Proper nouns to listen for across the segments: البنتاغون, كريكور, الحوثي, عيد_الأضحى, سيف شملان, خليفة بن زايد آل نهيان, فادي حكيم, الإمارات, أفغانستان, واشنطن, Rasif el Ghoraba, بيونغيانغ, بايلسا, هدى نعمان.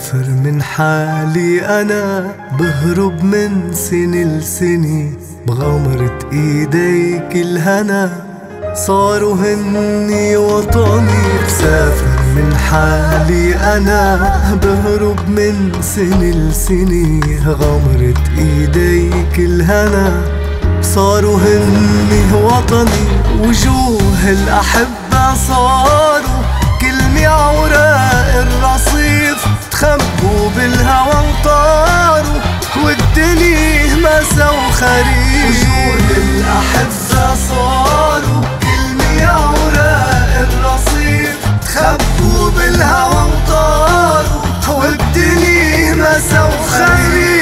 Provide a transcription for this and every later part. بسافر من حالي، أنا بهرب من سني لسني، بغمرة إيديك الهنا صاروا هني وطني. بسافر من حالي، أنا بهرب من سني لسني، غمرة إيديك الهنا صاروا هني وطني. وجوه الأحبة صاروا كلمي عوراق الرصيف، تخبوا بالهوى انطاروا والدنيا مسا وخريف. وجوه الأحبة صاروا كلمي عوراق الرصيف، تخبوا بالهوى انطاروا والدنيا مسا وخريف.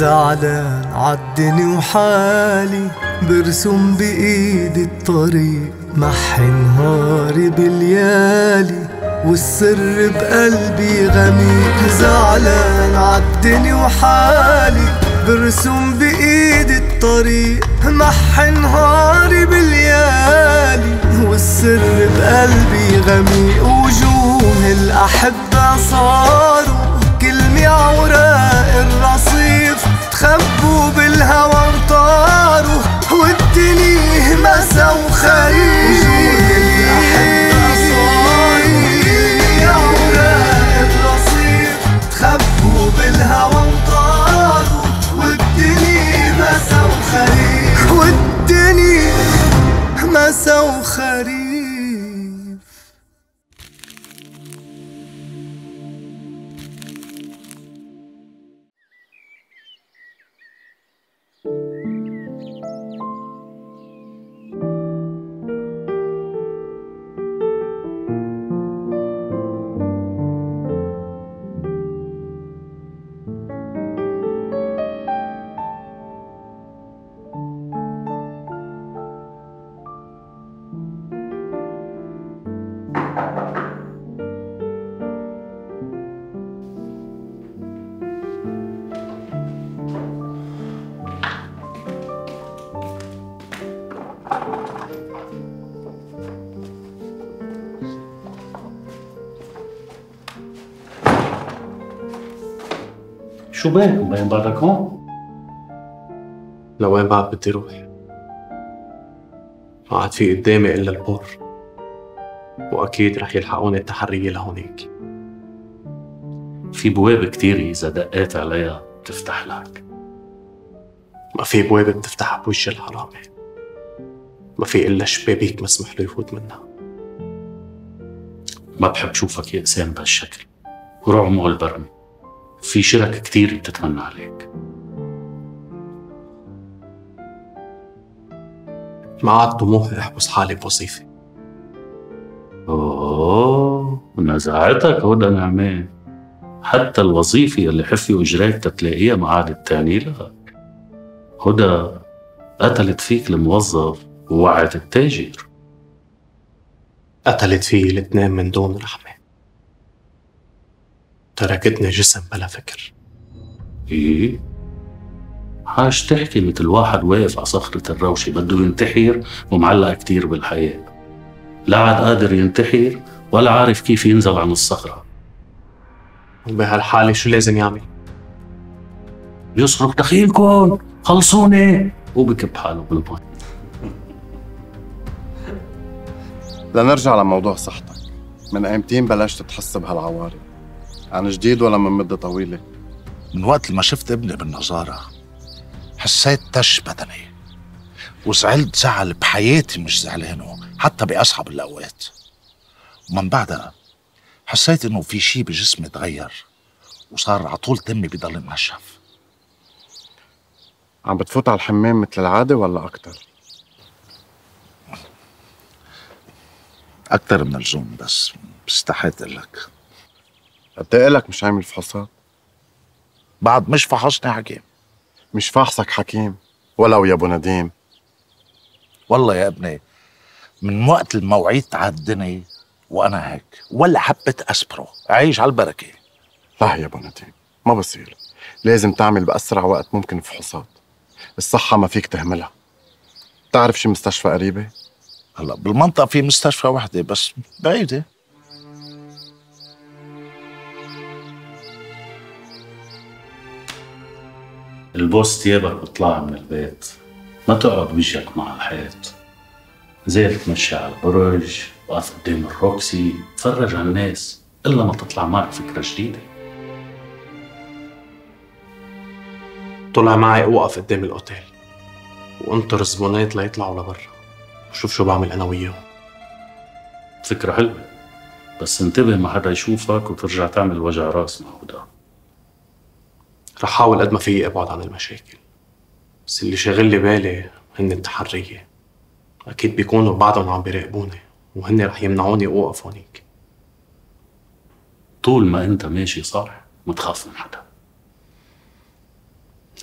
زعلان عالدني وحالي، برسم بإيدي الطريق، محي نهاري بليالي والسر بقلبي غميق. زعلان عالدني وحالي، برسم بإيدي الطريق، محي نهاري بليالي والسر بقلبي غميق. وجوه الأحبة صاروا كلمي عوراق الرصيف، تخبوا بالهوى وطاروا والدنيا مسا وخريف. وجوه الأحبة صاروا كلمي عوراق الرصيف، تخبوا بالهوى وطاروا والدنيا مسا وخريف، والدنيا مسا وخريف. شو بك؟ مبين ضلك هون؟ لوين بعد بدي روح؟ ما عاد في قدامي الا البر، واكيد رح يلحقوني التحرية لهونيك. في بواب كتير اذا دقيت عليها بتفتح لك. ما في بواب بتفتح بوجه الحرامي، ما في الا شبابيك مسموح له يفوت منها. ما بحب شوفك يا انسان بهالشكل، روح مو البرمي، في شرك كتير بتتمنى عليك. ما عاد طموحي احبس حالي بوظيفة. اوه نزعتك هدى نعمان، حتى الوظيفة اللي حفي وجراك تتلاقيها ما عادت تاني لك. هدى قتلت فيك الموظف ووعت التاجر. قتلت فيه الاثنين من دون رحمة، تركتني جسم بلا فكر. ايه؟ حاج تحكي مثل واحد واقف على صخرة الروشة بده ينتحر ومعلق كتير بالحياة، لا عاد قادر ينتحر ولا عارف كيف ينزل عن الصخرة. وبهالحالة شو لازم يعمل؟ يصرخ دخيلكن خلصوني وبكب حاله بالمي. لنرجع لموضوع صحتك، من ايمتين بلشت تحس بهالعوارض؟ عن جديد ولا من مدة طويلة؟ من وقت ما شفت ابني بالنظارة حسيت تش بدني، وزعلت زعل بحياتي مش زعلانه حتى بأصعب الأوقات. ومن بعدها حسيت إنه في شي بجسمي تغير، وصار على طول دمي بضل منشف. عم بتفوت على الحمام مثل العادة ولا أكتر؟ اكتر من اللزوم، بس استحيت اقول لك. قد ايه لك مش عامل فحوصات؟ بعد مش فحصني حكيم. مش فحصك حكيم ولو يا ابو نديم. والله يا ابني من وقت المواعيد تعدني وانا هيك، ولا حبه اسبره، عايش على البركه. لا يا ابو نديم ما بصير، لازم تعمل باسرع وقت ممكن فحوصات، الصحه ما فيك تهملها. بتعرف شي مستشفى قريبه؟ هلا بالمنطقه في مستشفى وحده بس بعيده. البوس تيابك بطلع من البيت، ما تقعد وجهك مع الحيط. زي تمشي على البرج، وقف قدام الروكسي، تفرج على الناس، الا ما تطلع معك فكره جديده. طلع معي اوقف قدام الاوتيل وانطر الزبونات ليطلعوا لبرا وشوف شو بعمل انا وياهم. فكره حلوه بس انتبه ما حدا يشوفك وترجع تعمل وجع راس معه. رح حاول قد ما فيي ابعد عن المشاكل، بس اللي شاغل لي بالي هن التحريه، اكيد بيكونوا بعدهم عم بيراقبوني وهن رح يمنعوني اوقف هونيك. طول ما انت ماشي صح ما تخاف من حدا.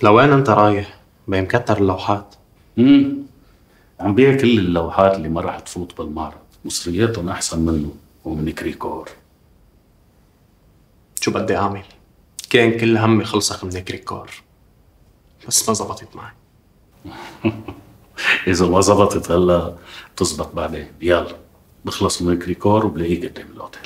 لوين انت رايح؟ بين مكتر اللوحات. عم بيع كل اللوحات اللي ما رح تفوت بالمعرض، مصرياتهم احسن منه ومن كريكور. شو بدي اعمل؟ كان كل همي خلصك من كريكور بس ما زبطت معي. إذا ما زبطت هلا بتزبط بعدين. يلا بخلص من كريكور وبلاقيك قدام الأوتيل.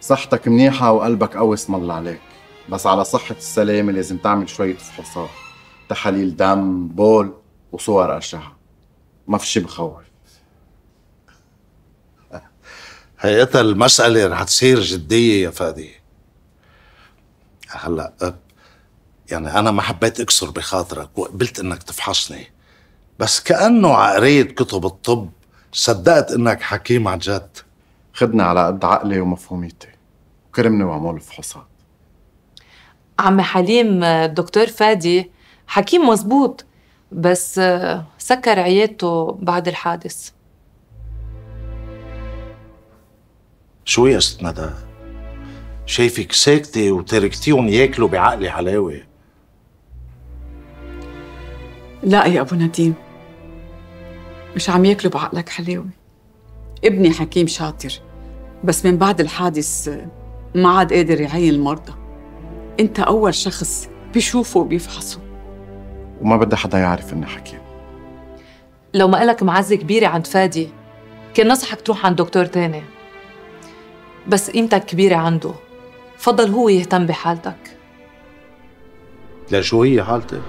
صحتك منيحة وقلبك قوي اسم الله عليك، بس على صحة السلامة لازم تعمل شوية فحوصات، تحاليل دم، بول، وصور أرشحة. ما في شي بخوف. حقيقة المسألة رح تصير جدية يا فادي. هلا يعني أنا ما حبيت أكسر بخاطرك وقبلت إنك تفحصني، بس كأنه عقريت كتب الطب صدقت إنك حكيم عن جد. خدني على قد عقلي ومفهوميتي وكرمني وعمول فحوصات. عمي حليم الدكتور فادي حكيم مزبوط، بس سكر عيادته بعد الحادث. شو يا ست ندى؟ شايفك ساكتة وتركتيهم ياكلوا بعقلي حلاوة. لا يا أبو نديم مش عم ياكلوا بعقلك حلاوة. ابني حكيم شاطر بس من بعد الحادث ما عاد قادر يعين المرضى. أنت أول شخص بيشوفه وبيفحصه. وما بدي حدا يعرف إني حكيم. لو ما إلك معزة كبيرة عند فادي كان نصحك تروح عند دكتور تاني، بس قيمتك كبيرة عنده، فضل هو يهتم بحالتك. لا شو هي حالتي؟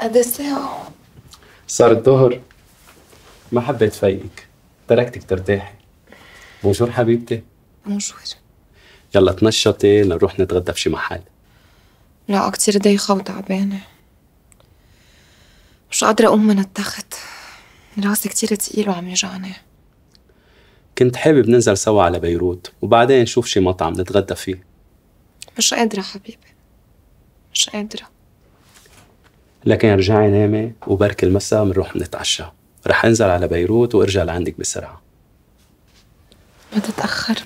قد ايه ساعة؟ صار الظهر. ما حبيت فايقك، تركتك ترتاحي. بونجور حبيبتي. بونجور. يلا تنشطي لنروح نتغدى في شي محل. لا كتير ضيقة وتعبانة، مش قادرة أقوم من التخت، راسي كتير تقيل وعم يوجعني. كنت حابب ننزل سوا على بيروت وبعدين نشوف شي مطعم نتغدى فيه. مش قادرة حبيبي، مش قادرة. لكن رجعي نامي وبركي المساء بنروح نتعشى، رح انزل على بيروت وارجع لعندك بسرعة. ما تتأخر.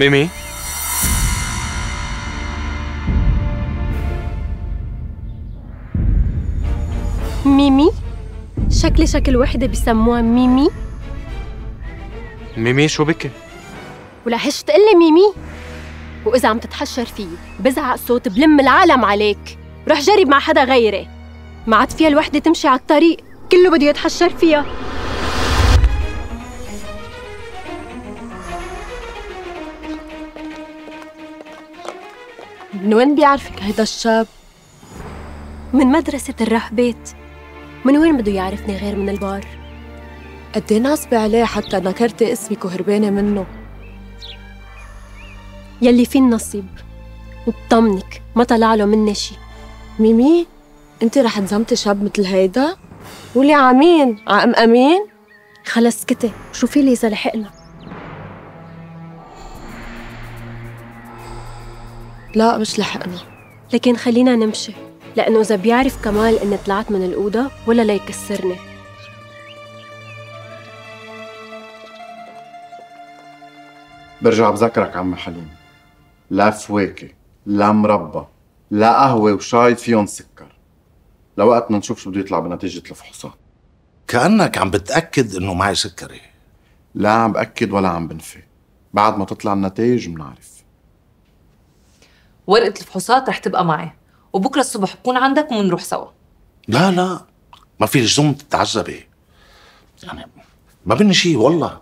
ميمي ميمي شكلي شكل وحدة بسموها ميمي. ميمي شو بك؟ ولحش تقلي ميمي؟ وإذا عم تتحشر فيي بزعق صوت بلم العالم عليك. روح جرب مع حدا غيري، ما عاد فيها الوحدة تمشي على الطريق، كله بده يتحشر فيها. من وين بيعرفك هيدا الشاب؟ من مدرسة الرهبات. من وين بده يعرفني غير من البار؟ قد ايه ناصبة عليه حتى نكرت اسمك وهربانة منه. يلي فيه النصيب، وبطمنك ما طلع له مني شي. ميمي، انت رح تزمتي شاب مثل هيدا؟ ولي عمين؟ عم أمين؟ خلص سكتي، شوفي لي إذا لحقنا. لا مش لحقنا، لكن خلينا نمشي، لأنه إذا بيعرف كمال إني طلعت من الأوضة ولا ليكسرني. برجع بذكرك عم حليم، لا فواكه، لا مربى، لا قهوة وشاي فيهم سكر. لوقتنا نشوف شو بده يطلع بنتيجة الفحوصات. كأنك عم بتأكد إنه معي سكري. لا عم بأكد ولا عم بنفي، بعد ما تطلع النتائج بنعرف. ورقة الفحوصات رح تبقى معي، وبكره الصبح بكون عندك ومنروح سوا. لا لا، ما في لزوم تتعذبي، يعني ما بدنا شيء والله.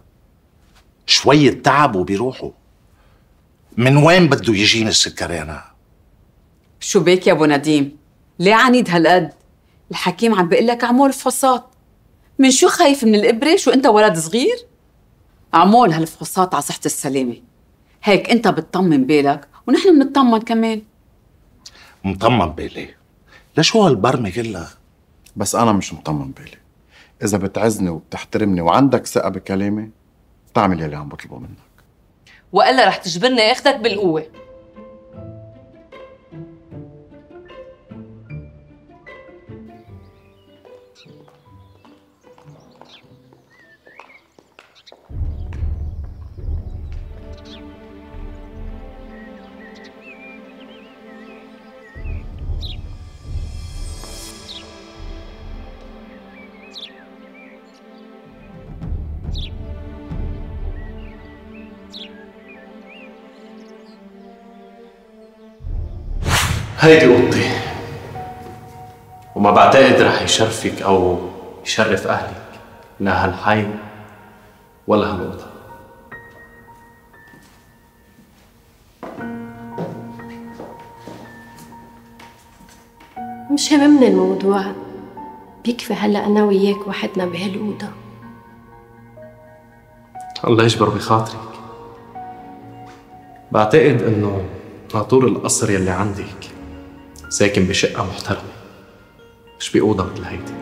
شوية تعب وبيروحوا. من وين بده يجيني السكري أنا؟ شو بك يا أبو نديم؟ ليه عنيد هالقد؟ الحكيم عم بيقول لك اعمل فحوصات. من شو خايف من الإبرة؟ شو أنت ولد صغير؟ اعمل هالفحوصات على صحة السلامة. هيك أنت بتطمن بالك ونحن بنطمن كمان. مطمن بالي؟ لشو هالبرمة كلها؟ بس أنا مش مطمن بالي. إذا بتعزني وبتحترمني وعندك ثقة بكلامي تعمل يلي عم بطلبه منك، والا رح تجبرني اخذك بالقوه. هيدي اوضتي، وما بعتقد رح يشرفك او يشرف اهلك لا هالحي ولا هالأوضة. مش هممنا الموضوع، بيكفي هلا انا وياك وحدنا بهالأوضة. الله يجبر بخاطرك. بعتقد انه عطور القصر يلي عندك ساكن بشقة محترمة، مش بأوضة مثل هيدي.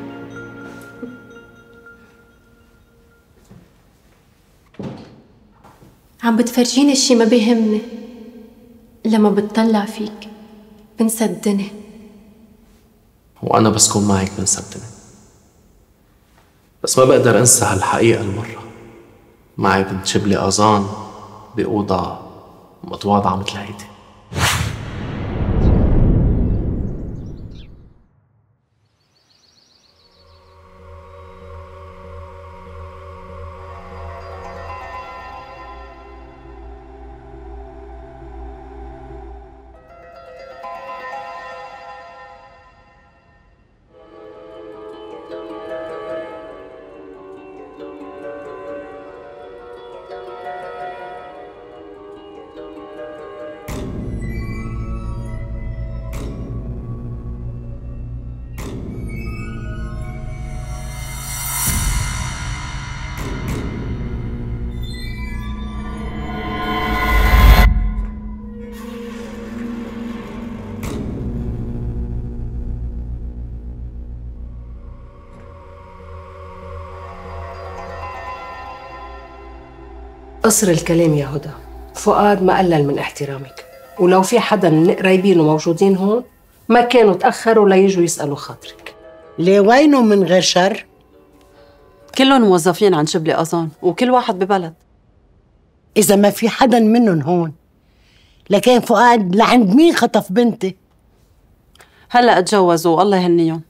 عم بتفرجيني الشي ما بيهمني، لما بتطلع فيك بنسى الدنيا. وأنا بس كون معك بنسى الدنيا، بس ما بقدر أنسى هالحقيقة. المرة معي بنت شبلي أظان بأوضة متواضعة مثل هيدي. قصر الكلام يا هدى، فؤاد ما قلل من احترامك، ولو في حدا من قرايبينه موجودين هون ما كانوا تأخروا ليجوا يسألوا خاطرك. ليه وينه من غير شر؟ كلهم موظفين عن شبلي أظن، وكل واحد ببلد. إذا ما في حدا منهم هون، لكان فؤاد لعند مين خطف بنتي؟ هلا اتجوزوا الله يهنيهم.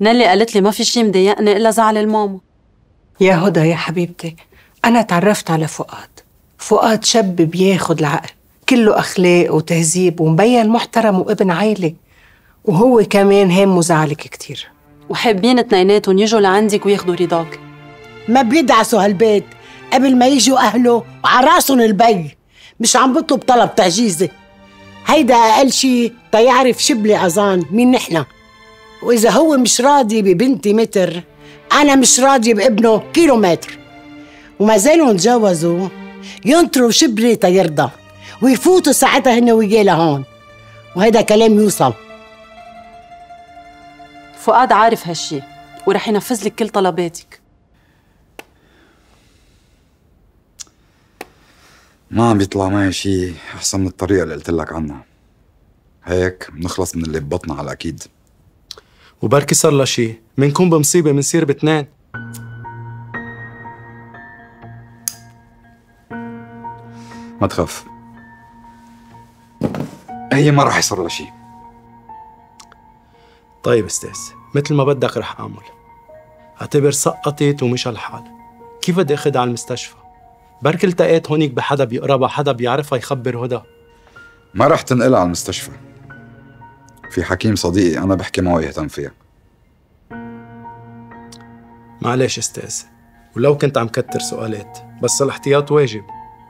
نالي قالت لي ما في شي مضايقني إلا زعل الماما. يا هدى يا حبيبتي، أنا تعرفت على فؤاد. فؤاد شاب بياخد العقل، كله أخلاق وتهذيب ومبين محترم وابن عائلة، وهو كمان هام وزعلك كتير. وحابين اتنيناتهم يجوا لعندك وياخدوا رضاك. ما بيدعسوا هالبيت قبل ما يجوا أهله وعراسهم البي، مش عم بطلب طلب تعجيزي. هيدا أقل شي تيعرف شبلي أظن مين نحنا. وإذا هو مش راضي ببنتي متر، أنا مش راضي بابنه كيلومتر. وما زالوا تجاوزوا ينطروا شبري تيرضى ويفوتوا ساعتها هن وياه لهون، وهيدا كلام يوصل. فؤاد عارف هالشي ورح ينفذ لك كل طلباتك. ما عم بيطلع معي شيء أحسن من الطريقة اللي قلت لك عنها. هيك بنخلص من اللي ببطنا على الأكيد. وبركي صار لها شيء، منكون بمصيبة منصير باثنين. ما تخاف، هي ما رح يصير لها شيء. طيب استاذ، مثل ما بدك رح أعمل. اعتبر سقطت ومشى الحال. كيف بدي أخذها على المستشفى؟ بركي التقيت هونيك بحدا بيقربها، حدا بيعرفها يخبر هدى. ما رح تنقلها على المستشفى. في حكيم صديقي أنا بحكي معه يهتم فيها. معلش استاذ، ولو كنت عم كتر سؤالات، بس الاحتياط واجب.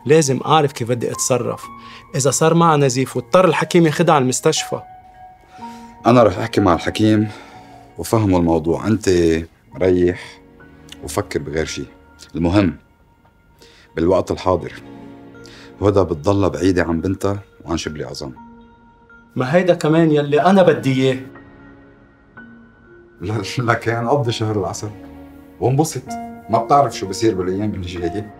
لازم أعرف كيف بدي أتصرف إذا صار معها نزيف واضطر الحكيم ياخدها على المستشفى. أنا رح أحكي مع الحكيم وفهمه الموضوع. أنت ريح وفكر بغير شيء. المهم بالوقت الحاضر هدى بتضلها بعيدة عن بنتها وعن شبلي عظام. ما هيدا كمان يلي أنا بدي إياه. لكان قضي شهر العسل وانبسط، ما بتعرف شو بصير بالأيام اللي جاية.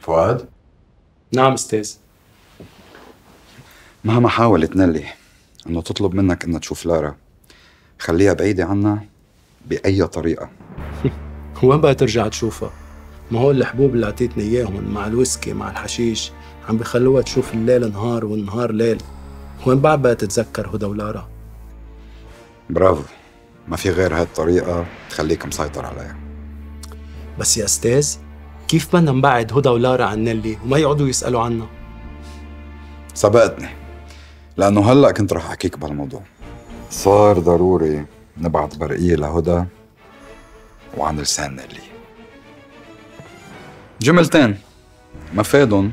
فؤاد؟ نعم استاذ. مهما حاولت نلي انه تطلب منك انها تشوف لارا، خليها بعيدة عنا بأي طريقة. وين بقى ترجع تشوفها؟ ما هو الحبوب اللي اعطيتني اياهم مع الويسكي مع الحشيش عم بخلوها تشوف الليل نهار والنهار ليل. وين بعد بقى تتذكر هدى ولارا؟ برافو، ما في غير هالطريقة تخليك مسيطر عليها. بس يا استاذ، كيف بدنا نبعد هدى ولارا عن نيلي وما يقعدوا يسألوا عنا؟ سبقتني، لأنه هلأ كنت رح أحكيك بهالموضوع. صار ضروري نبعت برقية لهدى وعن لسان نيلي. جملتين مفادن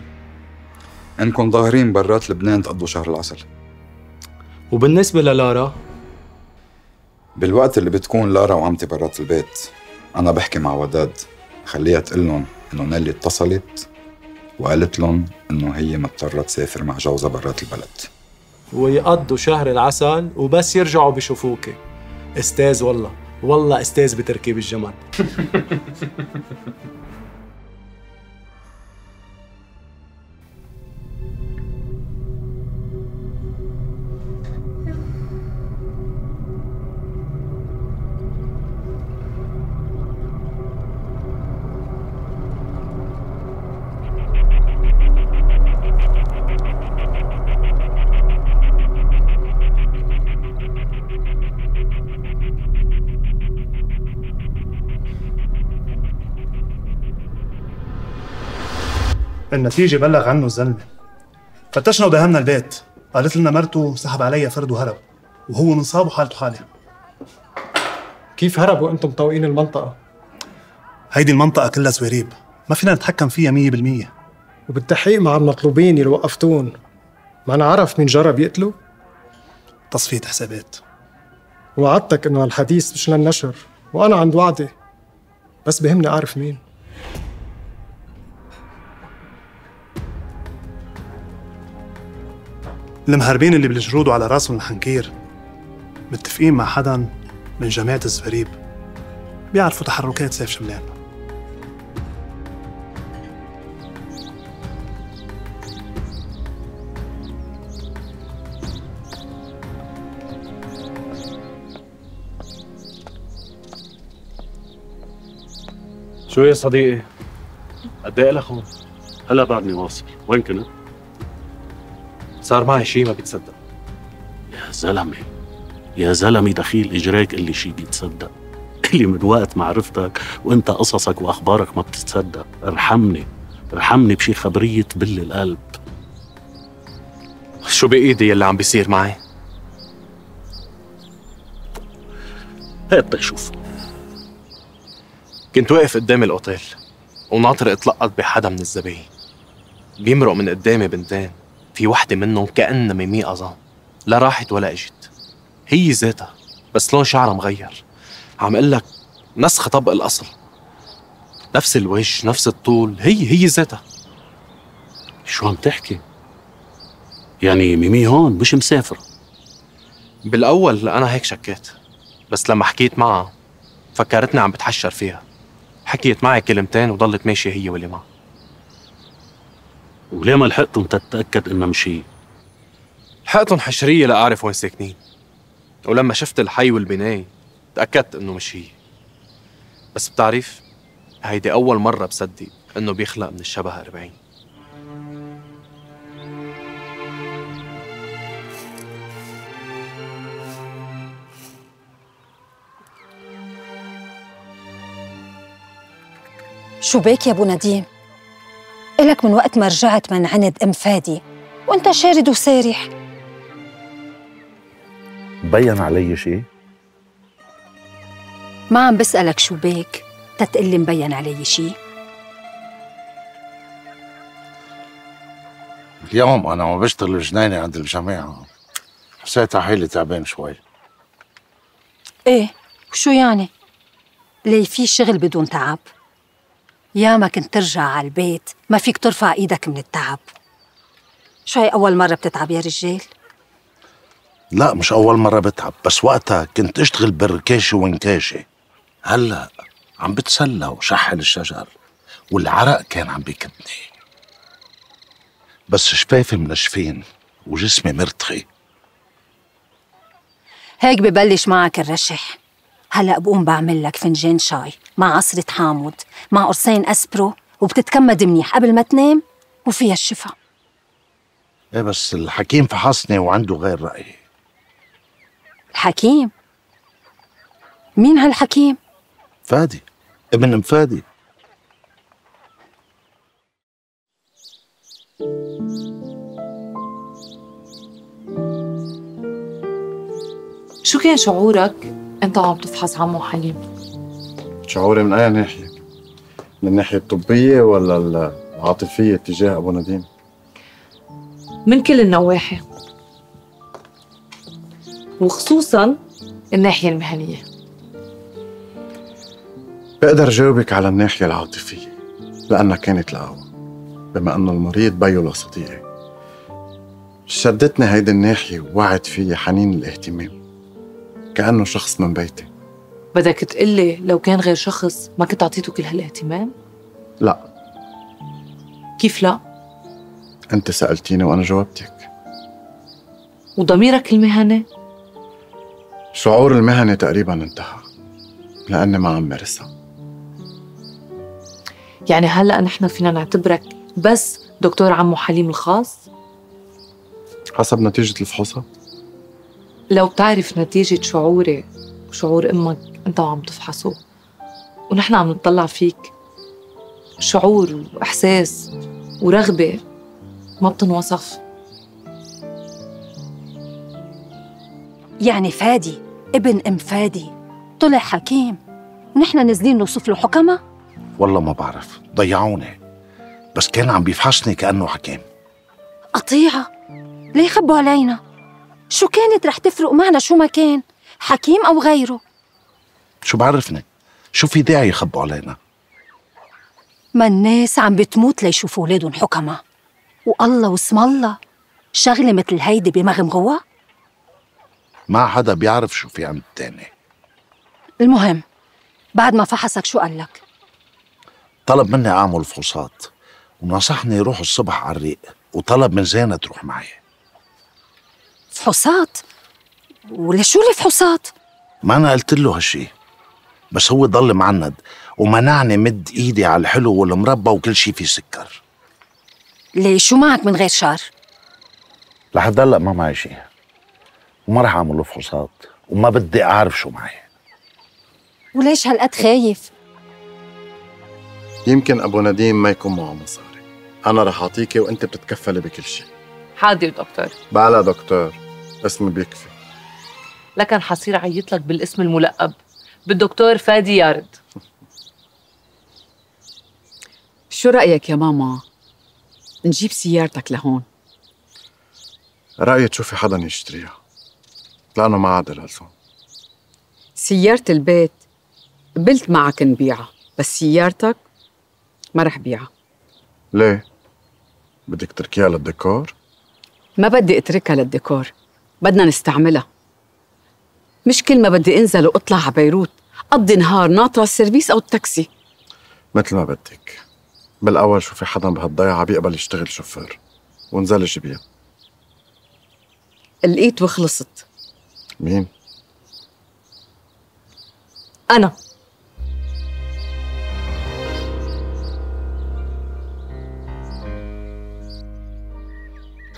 إنكم ظاهرين برات لبنان تقضوا شهر العسل. وبالنسبة للارا؟ بالوقت اللي بتكون لارا وعمتي برات البيت، أنا بحكي مع وداد خليها تقول لهم انه نيلي اتصلت وقالت لهم انه هي مضطره تسافر مع جوزها برات البلد ويقضوا شهر العسل وبس يرجعوا بشوفوكي. استاذ والله والله استاذ بتركيب الجمل. النتيجة بلغ عنه الزلمة، فتشنا ودهمنا البيت قالت لنا مرته سحب عليها فرد وهرب، وهو من صابه حالته حاله. كيف هرب وانتم مطوقين المنطقه؟ هيدي المنطقه كلها زويريب، ما فينا نتحكم فيها 100%. وبالتحقيق مع المطلوبين اللي وقفتون، ما نعرف مين جرب يقتله؟ تصفيه حسابات. وعدتك انه هالحديث مش للنشر، وانا عند وعدي، بس بهمني اعرف مين. المهربين اللي بالجرود وعلى راسهم الحنكير متفقين مع حدا من جماعة الزواريب، بيعرفوا تحركات سيف شملان. شو يا صديقي؟ قد ايه لك هون؟ هلا بعدني واصل، وين كنت؟ صار معي شيء ما بيتصدق. يا زلمه يا زلمه، دخيل اجريك اللي شيء بيتصدق، اللي من وقت ما عرفتك وانت قصصك واخبارك ما بتتصدق. ارحمني ارحمني بشي خبريه تبل القلب. شو بايدي يلي عم بيصير معي؟ هات شوف. كنت واقف قدام الاوتيل وناطر اتلقط بحدا من الزباين، بيمرق من قدامي بنتين، في وحده منهم كأنها ميمي أظن، لا راحت ولا اجت، هي ذاتها بس لون شعرها مغير. عم اقول لك نسخ طبق الاصل، نفس الوجه نفس الطول، هي ذاتها. شو عم تحكي؟ يعني ميمي هون مش مسافره؟ بالاول انا هيك شكيت، بس لما حكيت معها فكرتني عم بتحشر فيها، حكيت معي كلمتين وضلت ماشيه هي واللي معها. وليه ما لحقتهم تتأكد انها مش هي؟ لحقتهم حشرية لأعرف وين ساكنين، ولما شفت الحي والبناية تأكدت انه مش هي. بس بتعرف، هيدي أول مرة بصدق انه بيخلق من الشبه 40. شو بيك يا أبو نديم؟ إلك من وقت ما رجعت من عند أم فادي وأنت شارد وسارح. بين علي شيء؟ ما عم بسألك شو بيك تتقلي مبين علي شيء. اليوم أنا ما بشتغل جنيني عند الجماعة، حسيت حالي تعبان شوي. إيه وشو يعني؟ ليه في شغل بدون تعب؟ يا ما كنت ترجع على البيت ما فيك ترفع ايدك من التعب. شو هي أول مرة بتتعب يا رجال؟ لا مش أول مرة بتعب، بس وقتها كنت أشتغل بالركاشة وانكاشة. هلا عم بتسلى وشحن الشجر والعرق كان عم بيكبني، بس شفافي منشفين وجسمي مرتخي. هيك ببلش معك الرشح. هلا بقوم بعمل لك فنجان شاي مع عصرة حامض مع قرصين اسبرو، وبتتكمد منيح قبل ما تنام وفيها الشفاء. ايه بس الحكيم فحصني وعنده غير رأيي. الحكيم؟ مين هالحكيم؟ فادي، ابن ام فادي. شو كان شعورك انت عم تفحص عمو حليم؟ شعوري من اي ناحيه؟ من الناحيه الطبيه ولا العاطفيه تجاه ابو نديم؟ من كل النواحي، وخصوصا الناحيه المهنيه. بقدر جاوبك على الناحيه العاطفيه لانها كانت الاقوى، بما انه المريض بيه لصديقي. شدتني هيدي الناحيه ووعد فيها حنين الاهتمام، كأنه شخص من بيتي. بدك تقلي لو كان غير شخص ما كنت أعطيته كل هالاهتمام؟ لا. كيف لا؟ أنت سألتيني وأنا جاوبتك. وضميرك المهني؟ شعور المهنة تقريباً انتهى لأني ما عم مارسها. يعني هلأ نحن فينا نعتبرك بس دكتور عمو حليم الخاص؟ حسب نتيجة الفحوصات. لو بتعرف نتيجة شعوري وشعور أمك أنت وعم تفحصه ونحن عم نتطلع فيك، شعور وإحساس ورغبة ما بتنوصف. يعني فادي ابن ام فادي طلع حكيم ونحن نازلين نوصف له حكمه؟ والله ما بعرف، ضيعوني، بس كان عم بيفحصني كأنه حكيم. قطيعة، ليه خبوا علينا؟ شو كانت رح تفرق معنا شو ما كان؟ حكيم أو غيره؟ شو بعرفني؟ شو في داعي يخبوا علينا؟ ما الناس عم بتموت ليشوفوا ولادهم حكمة، والله واسم الله شغلة مثل هيدي بمغمغوة؟ ما حدا بيعرف شو في عند التاني. المهم بعد ما فحصك شو قال لك؟ طلب مني أعمل فحوصات ونصحني يروح الصبح على الريق، وطلب من زينة تروح معي. فحوصات؟ ولشو لي فحوصات؟ ما أنا قلت له هالشي، بس هو ضل معند ومنعني مد إيدي على الحلو والمربى وكل شي فيه سكر. ليه شو معك من غير شعر؟ لحد هلا ما معي شي، وما رح أعمل له فحوصات، وما بدي أعرف شو معي. وليش هالقد خايف؟ يمكن أبو نديم ما يكون معه مصاري، أنا رح أعطيكي وأنت بتتكفلي بكل شيء. حاضر دكتور. بلا دكتور، اسمي بيكفي. لكن حصير عيط لك بالاسم الملقب بالدكتور فادي يارد. شو رأيك يا ماما؟ نجيب سيارتك لهون. رأيي تشوفي حدا يشتريها، لأنه ما عاد الألفون. سيارة البيت قبلت معك نبيعها، بس سيارتك ما رح بيعها. ليه؟ بدك تركيها للديكور؟ ما بدي اتركها للديكور، بدنا نستعملها. مش كل ما بدي انزل واطلع على بيروت اقضي نهار ناطره السيرفيس او التاكسي. مثل ما بدك، بالاول شوفي حدا بهالضيعه بيقبل يشتغل شوفير وانزلي جيبيها. لقيت وخلصت. مين؟ انا.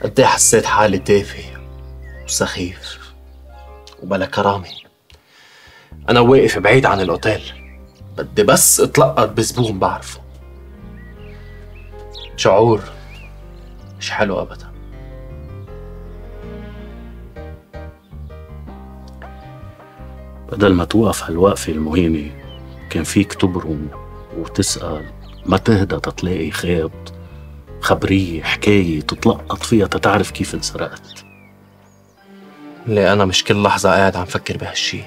قد ايه حسيت حالي تافه وسخيف وبلا كرامه. انا واقف بعيد عن الاوتيل، بدي بس اتلقط بزبون بعرفه. شعور مش حلو ابدا. بدل ما توقف هالوقفه المهينه كان فيك تبرم وتسال، ما تهدى تتلاقي خيط، خبرية، حكاية تتلقط فيها تتعرف كيف انسرقت. ليه أنا مش كل لحظة قاعد عم فكر بهالشي،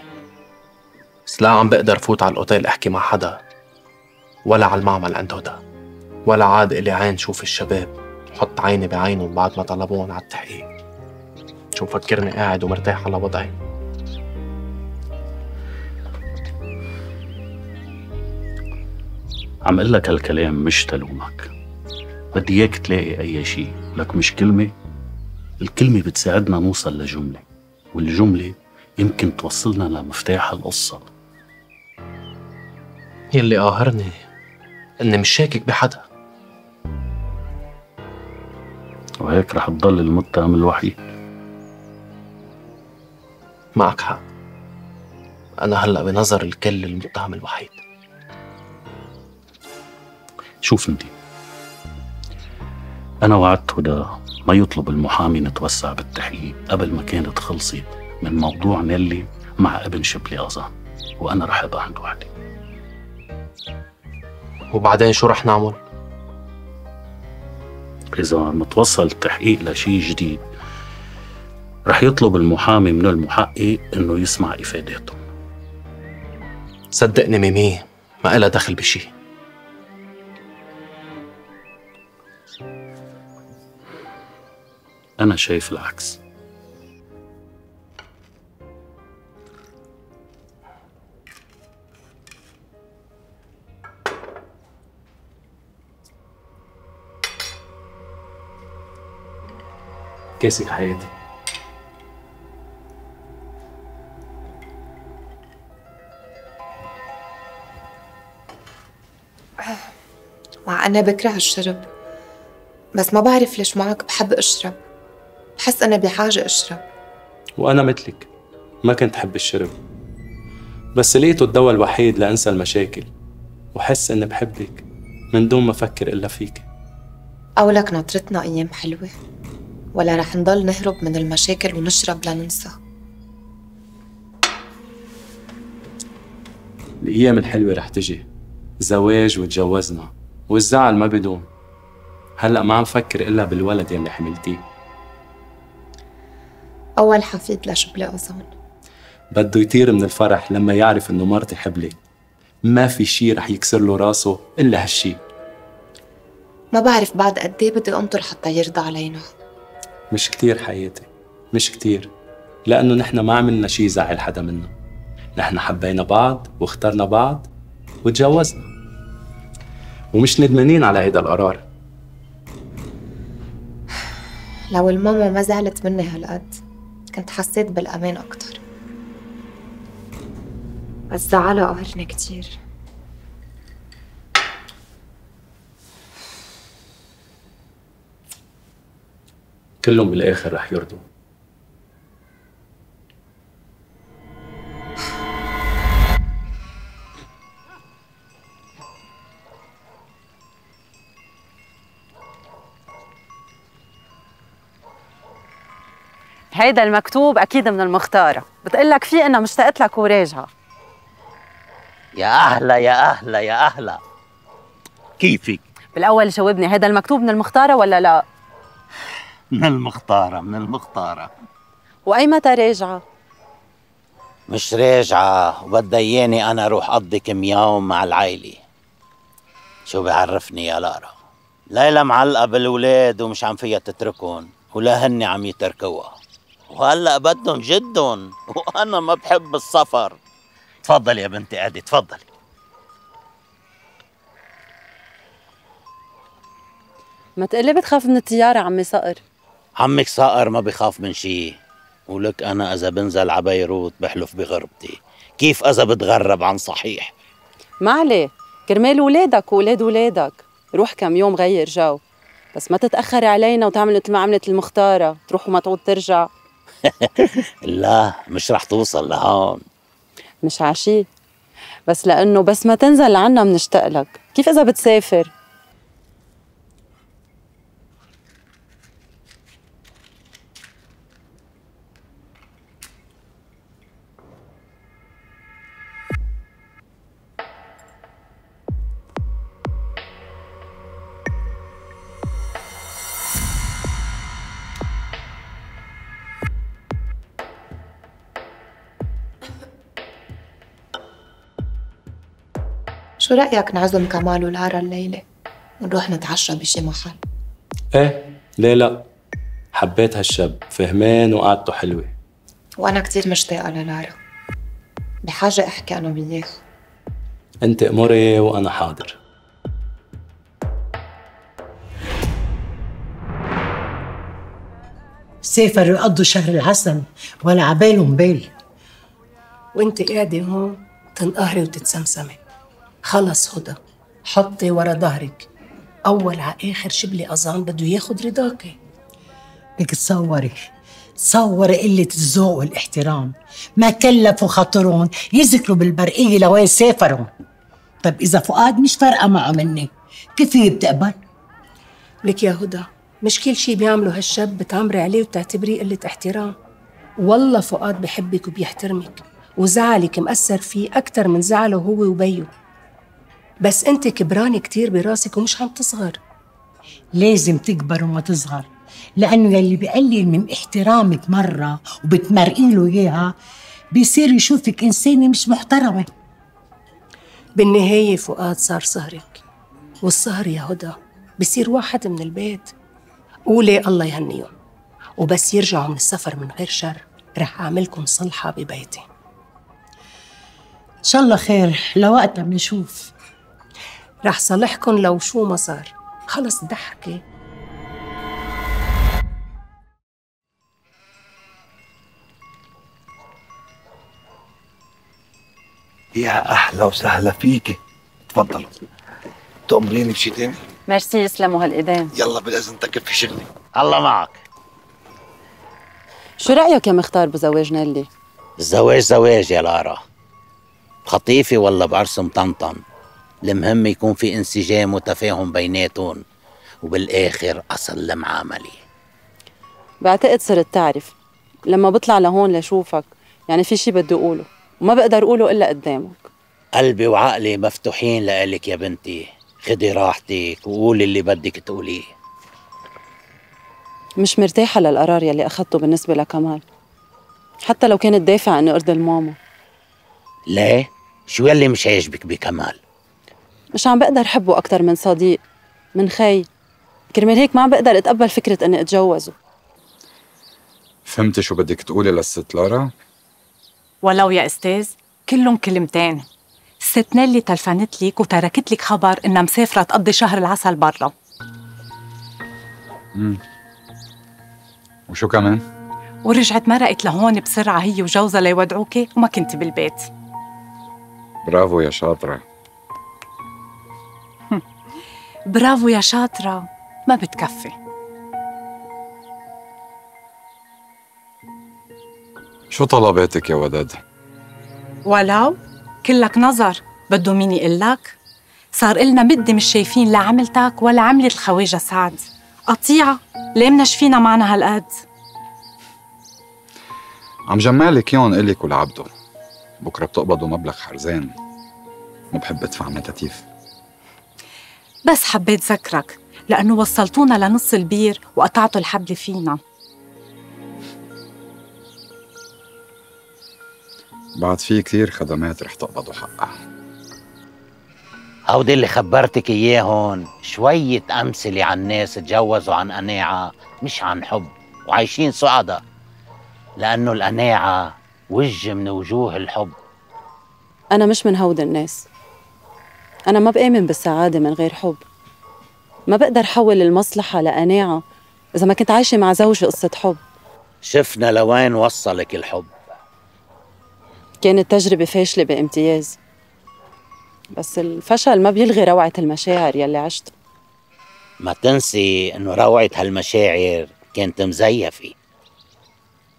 بس لا عم بقدر فوت على الأوتيل أحكي مع حدا، ولا على المعمل عند هدى، ولا عاد إلي عين شوف الشباب وحط عيني بعينهم بعد ما طلبوهم على التحقيق. شو مفكرني قاعد ومرتاح على وضعي؟ عم قل لك هالكلام مش تلومك، بدي اياك تلاقي اي شيء، لك مش كلمه، الكلمه بتساعدنا نوصل لجمله، والجمله يمكن توصلنا لمفتاح القصه. يلي قاهرني اني مش شاكك بحدا، وهيك رح تضل المتهم الوحيد. معك حق، انا هلا بنظر الكل المتهم الوحيد. شوف انتي، أنا وعدت هدى ما يطلب المحامي نتوسع بالتحقيق قبل ما كانت خلصت من موضوع نيلي مع ابن شبلي أظن، وأنا رح أبقى عند وحدي. وبعدين شو رح نعمل؟ إذا متوصل التحقيق لشي جديد رح يطلب المحامي من المحقق إنه يسمع إفاداته. صدقني ميمي ما إلها دخل بشي. أنا شايف العكس. كاسك حياتي. مع أنا بكره الشرب، بس ما بعرف ليش معك بحب أشرب، بحس أنا بحاجة أشرب. وأنا مثلك ما كنت حب الشرب، بس لقيته الدواء الوحيد لأنسى المشاكل وحس إني بحبك من دون ما أفكر إلا فيك. أولك ناطرتنا أيام حلوة، ولا رح نضل نهرب من المشاكل ونشرب لننسى؟ الأيام الحلوة رح تجي، زواج وتجوزنا، والزعل ما بدوم. هلأ ما عم فكر إلا بالولد يلي حملتيه. أول حفيد لشبلة أظن بده يطير من الفرح لما يعرف إنه مرتي حبلة. ما في شي رح يكسر له راسه إلا هالشي. ما بعرف بعد قد إيه بدي أنطر حتى يرضى علينا. مش كتير حياتي، مش كتير، لأنه نحن ما عملنا شي يزعل حدا منا. نحن حبينا بعض واخترنا بعض وتجوزنا، ومش ندمانين على هيدا القرار. لو الماما ما زعلت مني هالقد كنت حسيت بالأمان أكتر، بس زعلها قهرني كتير. كلهم بالآخر رح يرضوا. هيدا المكتوب اكيد من المختاره، بتقلك فيه انها مشتقت لك وراجعه. يا اهلا يا اهلا يا اهلا، كيفك؟ بالاول جاوبني، هيدا المكتوب من المختاره ولا لا؟ من المختاره، من المختاره. واي متى راجعه؟ مش راجعه، وبدها اياني انا اروح اقضي كم يوم مع العائله. شو بيعرفني يا لارا؟ ليلى معلقه بالولاد ومش عم فيها تتركهم، ولا هن عم يتركوها، وهلا بدهم جدهم، وانا ما بحب السفر. تفضلي يا بنتي ادي، تفضلي. ما تقلي بتخاف من الطياره عمي صقر. عمك صقر ما بخاف من شي، ولك انا اذا بنزل على بيروت بحلف بغربتي، كيف اذا بتغرب عن صحيح؟ ما عليه، كرمال ولادك واولاد ولادك، روح كم يوم غير جو، بس ما تتاخر علينا وتعمل مثل ما عملت المختاره، تروح وما تعود ترجع. لا مش رح توصل لهون، مش عشي، بس لأنه بس ما تنزل عنا منشتاق لك. كيف إذا بتسافر؟ شو رأيك نعزم كمال ولارا الليلة ونروح نتعشى بشي محل؟ ايه ليه لا؟ حبيت هالشاب، فهمان وقعدته حلوة، وأنا كتير مشتاقة للارا، بحاجة أحكي أنا وياه. أنت أمري وأنا حاضر. سافروا يقضوا شهر العسل ولا عبالهم بال، وأنت قاعدة هون تنقهري وتتسمسمي. خلص هدى، حطي ورا ظهرك، أول ع آخر شبلي أظن بده ياخد رضاكي. لك تصوري، تصوري قلة الذوق والاحترام، ما كلفوا خاطرهم يذكروا بالبرقية لوين سافروا. طيب إذا فؤاد مش فارقة معه مني، كيف هي بتقبل؟ لك يا هدى، مش كل شي بيعمله هالشاب بتعمري عليه وبتعتبريه قلة احترام. والله فؤاد بحبك وبيحترمك، وزعلك مأثر فيه أكتر من زعله هو وبيه، بس انت كبرانه كتير براسك ومش عم تصغر. لازم تكبر وما تصغر، لانه يلي بقلل من احترامك مره وبتمرقي له اياها بيصير يشوفك انسانه مش محترمه. بالنهايه فؤاد صار صهرك، والصهر يا هدى بصير واحد من البيت. قولي الله يهنيهم، وبس يرجعوا من السفر من غير شر رح اعملكم صلحه ببيتي. ان شاء الله خير، لوقتها بنشوف. رح صالحكن لو شو ما صار، خلص ضحكي. يا اهلا وسهلا فيكي، تفضلوا. تأمريني بشي تاني؟ ميرسي، يسلموا هالايدين. يلا بالاذن تكفي شغلي. الله معك. شو رأيك يا مختار بزواج نيلي؟ الزواج زواج يا لارا، خطيفي ولا بعرس مطنطن، المهم يكون في انسجام وتفاهم بيناتهم، وبالاخر اسلم عملي. بعتقد صرت تعرف، لما بطلع لهون لشوفك يعني في شي بدي اقوله وما بقدر اقوله الا قدامك. قلبي وعقلي مفتوحين لإلك يا بنتي، خدي راحتك وقولي اللي بدك تقوليه. مش مرتاحة للقرار يلي أخدته بالنسبة لكمال، حتى لو كانت دافع إني أرضي الماما. ليه؟ شو يلي مش عاجبك بكمال؟ مش عم بقدر أحبه أكتر من صديق، من خي، كرمال هيك ما عم بقدر أتقبل فكرة إني أتجوزه. فهمتي شو بدك تقولي للست لارا؟ ولو يا أستاذ، كلهم كلمتين. الست نيلي تلفنت لك وتركت لك خبر إنها مسافرة تقضي شهر العسل برا. وشو كمان؟ ورجعت مرقت لهون بسرعة هي وجوزها ليودعوكي وما كنت بالبيت. برافو يا شاطرة. برافو يا شاطرة ما بتكفي. شو طلباتك يا وداد؟ ولو كلك نظر، بده مين يقلك؟ صار إلنا مدة مش شايفين لا عملتك ولا عملة الخواجة سعد. قطيعة، ليه منشفينا معنا هالقد؟ عم جمعلك يون إلك ولعبده، بكره بتقبضوا مبلغ حرزان. ما بحب ادفع متاتيف، بس حبيت ذكرك لأنه وصلتونا لنص البير وقطعتوا الحبل فينا. بعد في كثير خدمات رح تقبضوا حقها. هودي اللي خبرتك اياهن شوية أمثلة عن ناس تجوزوا عن قناعة مش عن حب وعايشين سعداء، لأنه القناعة وجه من وجوه الحب. أنا مش من هود الناس، أنا ما بآمن بالسعادة من غير حب. ما بقدر حول المصلحة لقناعة إذا ما كنت عايشة مع زوجي قصة حب. شفنا لوين وصلك الحب. كانت تجربة فاشلة بامتياز، بس الفشل ما بيلغي روعة المشاعر يلي عشتها. ما تنسي إنه روعة هالمشاعر كانت مزيفة.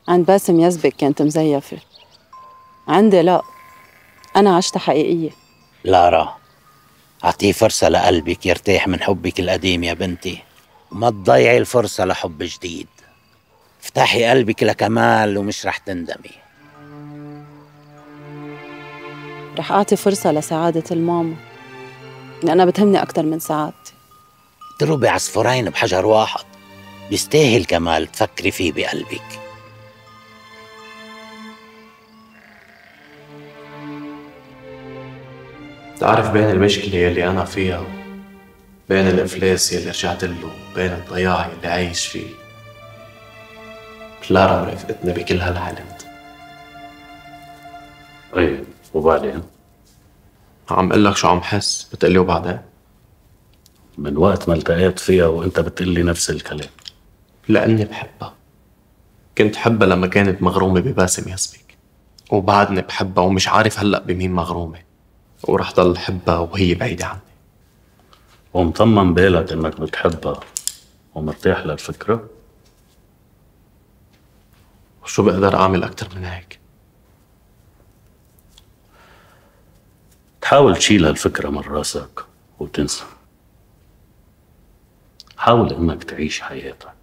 عند باسم يزبك كانت مزيفة، عندي لا، أنا عشتها حقيقية. لارا، أعطيه فرصة لقلبك يرتاح من حبك القديم يا بنتي، وما تضيعي الفرصة لحب جديد. افتحي قلبك لكمال ومش رح تندمي. رح أعطي فرصة لسعادة الماما، لأنها بتهمني أكتر من سعادتي. ضربي عصفورين بحجر واحد، بيستاهل كمال تفكري فيه بقلبك. بتعرف بين المشكلة يلي أنا فيها، بين الإفلاس يلي رجعت له، بين الضياع يلي عايش فيه، لارا مرافقتنا بكل هالحالات. ايه وبعدين؟ عم قلك شو عم حس، بتقلي وبعدين؟ من وقت ما التقيت فيها وانت بتقلي نفس الكلام. لأني بحبها، كنت حبها لما كانت مغرومة بباسم يسبك، وبعدني بحبها ومش عارف هلأ بمين مغرومة، ورح ضل حبها وهي بعيدة عني. ومطمن بالك انك بتحبها ومرتاح للفكرة؟ وشو بقدر اعمل اكتر من هيك؟ تحاول تشيل هالفكرة من راسك وتنسى. حاول انك تعيش حياتك.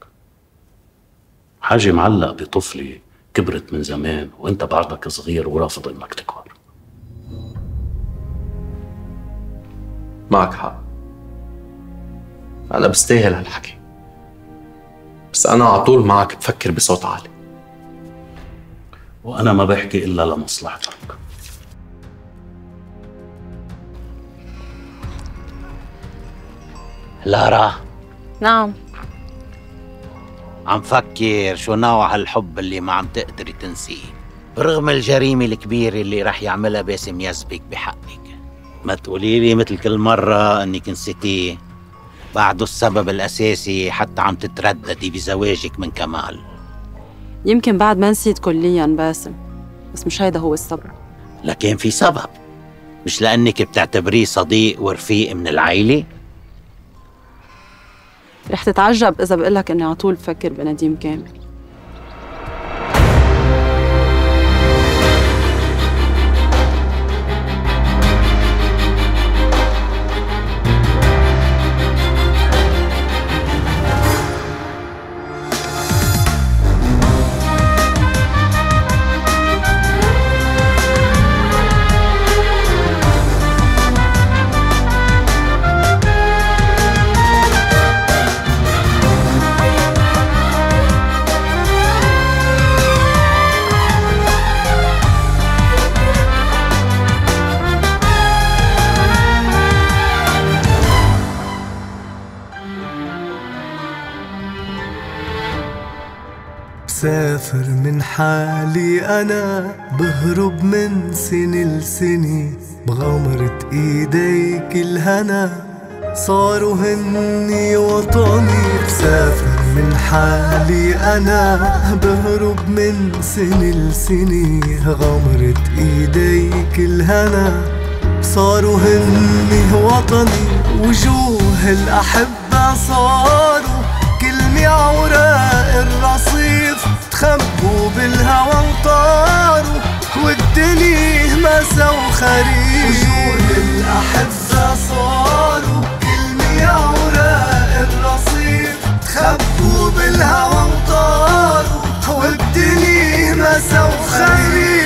حاجة معلق بطفلة كبرت من زمان وانت بعدك صغير ورافض انك تكبر. معك حق، أنا بستاهل هالحكي، بس أنا على طول معك بفكر بصوت عالي. وأنا ما بحكي إلا لمصلحتك. لارا. نعم. عم فكر شو نوع هالحب اللي ما عم تقدري تنسيه، برغم الجريمة الكبيرة اللي رح يعملها باسم يزبك بحقك. ما تقولي لي مثل كل مرة إنك نسيتيه، بعده السبب الأساسي حتى عم تترددي بزواجك من كمال. يمكن بعد ما نسيت كلياً باسم، بس مش هيدا هو السبب. لكن في سبب، مش لأنك بتعتبريه صديق ورفيق من العيلة؟ رح تتعجب إذا بقلك إني عطول بفكر بنديم كامل. بسافر من حالي، أنا بهرب من سنة لسنة، بغمرة إيديك الهنا صاروا هني وطني. بسافر من حالي، أنا بهرب من سنة لسنة، غمرة إيديك الهنا صاروا هني وطني. وجوه الأحبة صاروا كلمة عوراق الرصيف، تخبوا بالهوى وطاروا والدنيا مسا وخريف. وجوه الأحبة صاروا كلمة عوراق الرصيف، تخبوا بالهوى وطاروا والدنيا مسا وخريف.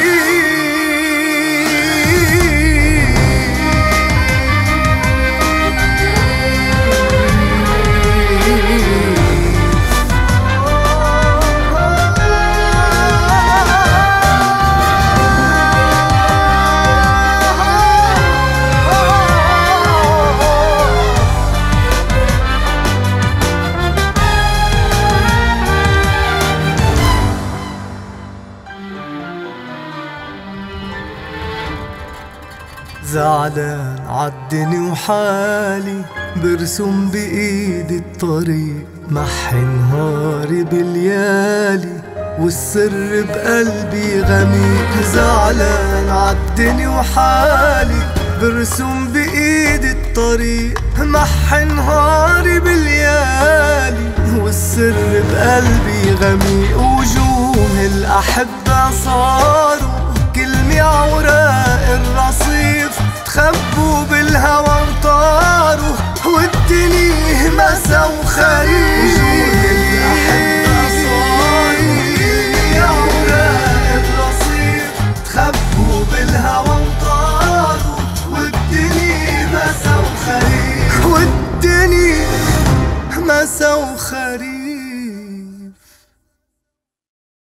زعلان عالدنيا وحالي، برسم بإيدي الطريق، محي نهاري بليالي والسر بقلبي غميق. زعلان عالدنيا وحالي، برسم بإيدي الطريق، محي نهاري بليالي والسر بقلبي غميق. وجوه الأحبة صاروا كلمة عوراق الرصيف، تخبوا بالهوى وطاروا والدنيا مسا وخريف. وجوه الأحبة صاروا كلمة عوراق الرصيف، تخبوا بالهوى وطاروا والدنيا مسا وخريف. والدنيا مسا وخريف.